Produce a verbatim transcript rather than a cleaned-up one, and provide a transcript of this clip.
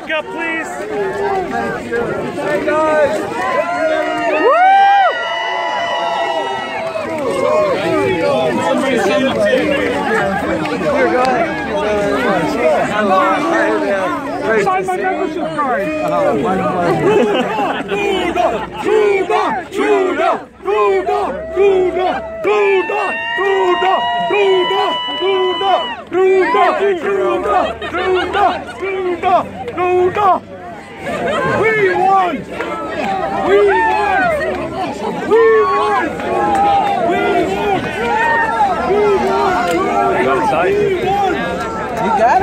back up, please. Thank you. Hey, guys. Woo! Sign my membership card. Cuba! Cuba! Cuba! Cuba! Cuba! Cuba! We won! We won! We won! We won! We won! You got